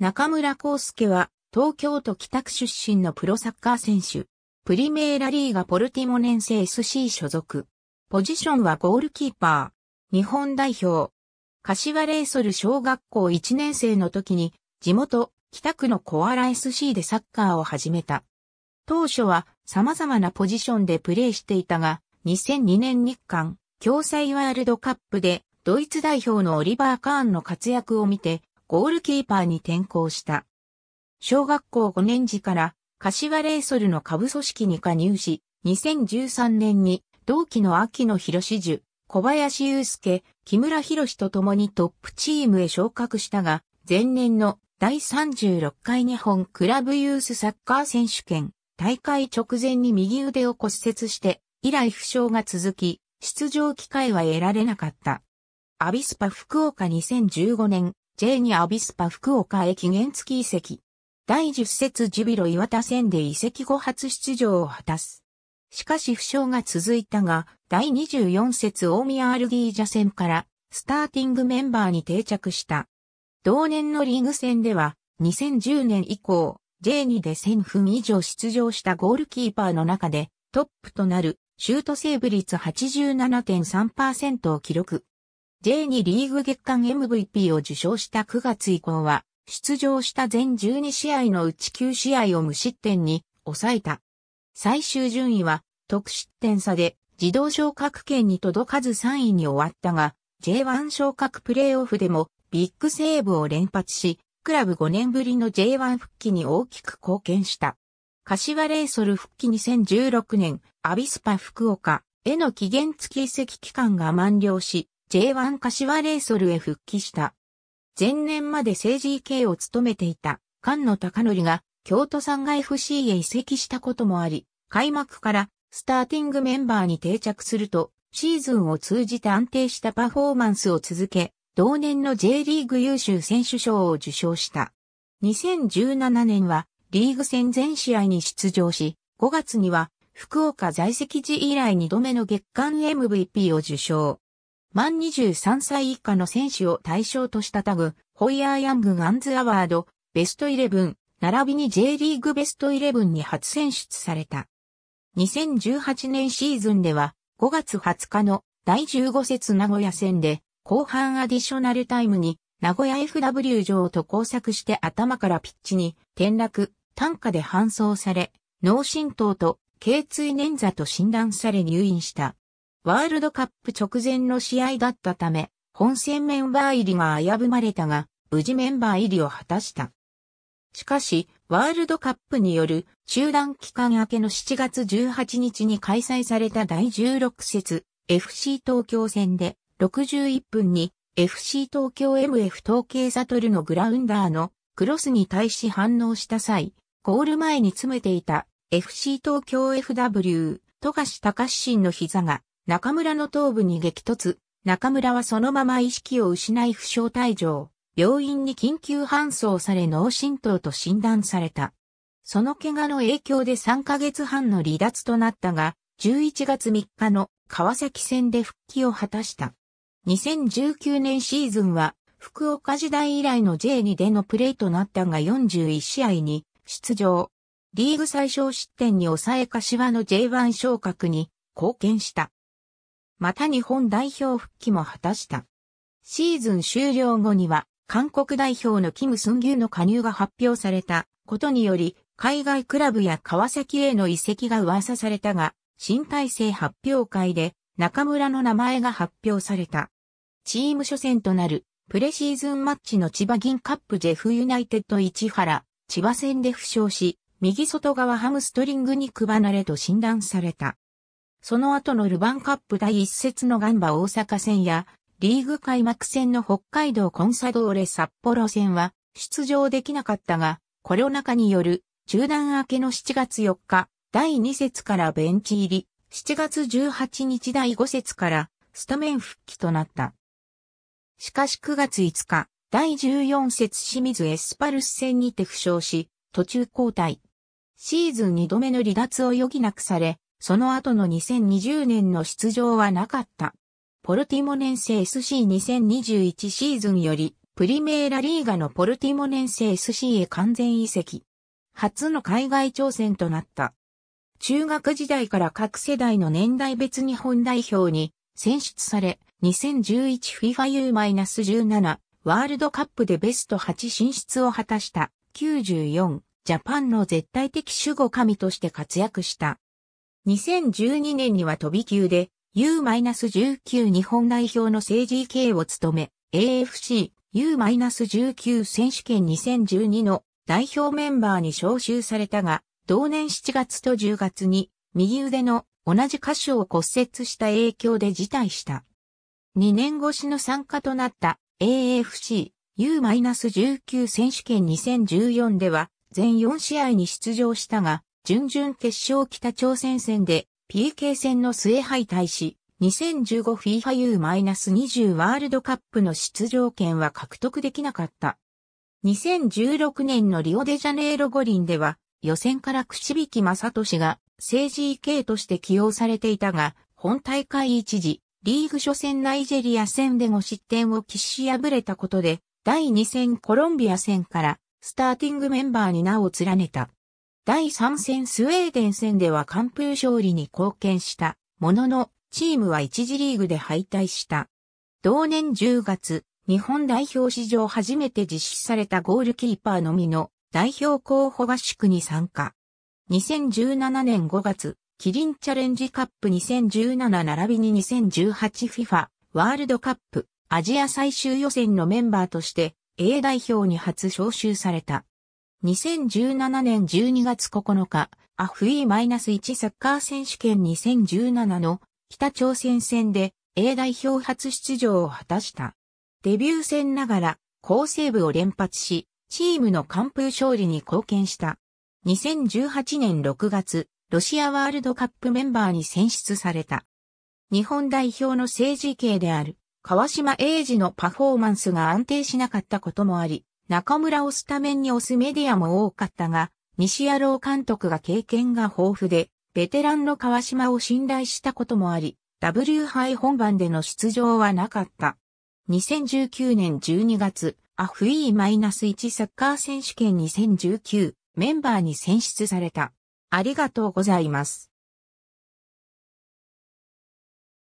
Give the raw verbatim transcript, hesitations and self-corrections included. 中村康介は東京都北区出身のプロサッカー選手。プリメーラリーガポルティモネンセ エスシー 所属。ポジションはゴールキーパー。日本代表。柏レイソル小学校いちねん生の時に地元北区の小原 エスシー でサッカーを始めた。当初は様々なポジションでプレーしていたが、にせんにねん日韓共催ワールドカップでドイツ代表のオリバー・カーンの活躍を見て、ゴールキーパーに転向した。小学校ごねん時から柏レイソルの下部組織に加入し、にせんじゅうさんねんに同期の秋野博樹、小林雄介、木村博と共にトップチームへ昇格したが、前年のだいさんじゅうろっかい日本クラブユースサッカー選手権大会直前に右腕を骨折して、以来負傷が続き、出場機会は得られなかった。アビスパ福岡にせんじゅうごねん。ジェイツー にアビスパ福岡へ期限付き移籍。だいじゅっ節ジュビロ磐田戦で移籍後初出場を果たす。しかし負傷が続いたが、だいにじゅうよん節大宮アルディージャ戦からスターティングメンバーに定着した。同年のリーグ戦では、にせんじゅうねん以降、ジェイツー でせんぷん以上出場したゴールキーパーの中でトップとなるシュートセーブ率 はちじゅうななてんさんパーセント を記録。ジェイツー リーグ月間 エムブイピー を受賞したくがつ以降は、出場した全じゅうに試合のうちきゅう試合を無失点に抑えた。最終順位は、得失点差で自動昇格圏に届かずさんいに終わったが、ジェイワン 昇格プレーオフでもビッグセーブを連発し、クラブごねんぶりの ジェイワン 復帰に大きく貢献した。柏レイソル復帰にせんじゅうろくねん、アビスパ福岡への期限付き移籍期間が満了し、ジェイワン 柏レイソルへ復帰した。前年まで正 ジーケー を務めていた菅野貴則が京都サンガ エフシー へ移籍したこともあり、開幕からスターティングメンバーに定着すると、シーズンを通じて安定したパフォーマンスを続け、同年の J リーグ優秀選手賞を受賞した。にせんじゅうななねんはリーグ戦全試合に出場し、ごがつには福岡在籍時以来にどめの月間 エムブイピー を受賞。満にじゅうさんさい以下の選手を対象としたタグ、ホイヤー・ヤング・ガンズ・アワード、ベストじゅういち、並びに J リーグベストじゅういちに初選出された。にせんじゅうはちねんシーズンでは、ごがつはつかのだいじゅうご節名古屋戦で、後半アディショナルタイムに、名古屋 エフダブリュー 城と交錯して頭からピッチに転落、担架で搬送され、脳震盪と頚椎捻挫と診断され入院した。ワールドカップ直前の試合だったため、本戦メンバー入りが危ぶまれたが、無事メンバー入りを果たした。しかし、ワールドカップによる中断期間明けのしちがつじゅうはちにちに開催されただいじゅうろく節 エフシー 東京戦でろくじゅういっぷんに エフシー 東京 エムエフ 東京サトルのグラウンダーのクロスに対し反応した際、ゴール前に詰めていた エフシー 東京 エフダブリュー 富樫高伸の膝が中村の頭部に激突、中村はそのまま意識を失い負傷退場、病院に緊急搬送され脳震盪と診断された。その怪我の影響でさんかげつはんの離脱となったが、じゅういちがつみっかの川崎戦で復帰を果たした。にせんじゅうきゅうねんシーズンは福岡時代以来の ジェイツー でのプレーとなったがよんじゅういち試合に出場。リーグ最少失点に抑え柏の ジェイワン 昇格に貢献した。また日本代表復帰も果たした。シーズン終了後には、韓国代表のキム・スンギュの加入が発表されたことにより、海外クラブや川崎への移籍が噂されたが、新体制発表会で中村の名前が発表された。チーム初戦となるプレシーズンマッチの千葉銀カップジェフユナイテッド市原、千葉戦で負傷し、右外側ハムストリング肉離れと診断された。その後のルヴァンカップだいいち節のガンバ大阪戦や、リーグ開幕戦の北海道コンサドーレ札幌戦は出場できなかったが、コロナ禍による中断明けのしちがつよっか、だいに節からベンチ入り、しちがつじゅうはちにちだいご節からスタメン復帰となった。しかしくがついつか、だいじゅうよん節清水エスパルス戦にて負傷し、途中交代。シーズンにどめの離脱を余儀なくされ、その後のにせんにじゅうねんの出場はなかった。ポルティモネンセ エスシーにせんにじゅういち シーズンよりプリメーラリーガのポルティモネンセ エスシー へ完全移籍。初の海外挑戦となった。中学時代から各世代の年代別日本代表に選出され、にせんじゅういち フィファ ユーじゅうなな ワールドカップでベストはち進出を果たしたきゅうじゅうよんジャパンの絶対的守護神として活躍した。にせんじゅうにねんには飛び級で ユーじゅうきゅう 日本代表の正 ジーケー を務め、エーエフシー ユーじゅうきゅう 選手権にせんじゅうにの代表メンバーに招集されたが、同年しちがつとじゅうがつに右腕の同じ箇所を骨折した影響で辞退した。にねん越しの参加となった エーエフシー ユーじゅうきゅう 選手権にせんじゅうよんでは全よん試合に出場したが、準々決勝北朝鮮戦で ピーケー 戦の末敗退し、にせんじゅうご フィファ ユーにじゅう ワールドカップの出場権は獲得できなかった。にせんじゅうろくねんのリオデジャネイロ五輪では予選から櫛引正俊が正 ジーケー として起用されていたが、本大会一時、リーグ初戦ナイジェリア戦でご失点を喫し敗れたことで、だいに戦コロンビア戦からスターティングメンバーに名を連ねた。だいさん戦スウェーデン戦では完封勝利に貢献したものの、チームは一次リーグで敗退した。同年じゅうがつ、日本代表史上初めて実施されたゴールキーパーのみの代表候補合宿に参加。にせんじゅうななねんごがつ、キリンチャレンジカップにせんじゅうなな並びに にせんじゅうはち フィファ ワールドカップアジア最終予選のメンバーとして A 代表に初招集された。にせんじゅうななねんじゅうにがつここのか、エーエフワン サッカー選手権にせんじゅうななの北朝鮮戦で A 代表初出場を果たした。デビュー戦ながら好セーブを連発し、チームの完封勝利に貢献した。にせんじゅうはちねんろくがつ、ロシアワールドカップメンバーに選出された。日本代表の正 ジーケー である川島永嗣のパフォーマンスが安定しなかったこともあり、中村をスタメンに推すメディアも多かったが、西野朗監督が経験が豊富で、ベテランの川島を信頼したこともあり、ダブリュー 杯本番での出場はなかった。にせんじゅうきゅうねんじゅうにがつ、エーエフワン サッカー選手権にせんじゅうきゅうメンバーに選出された。ありがとうございます。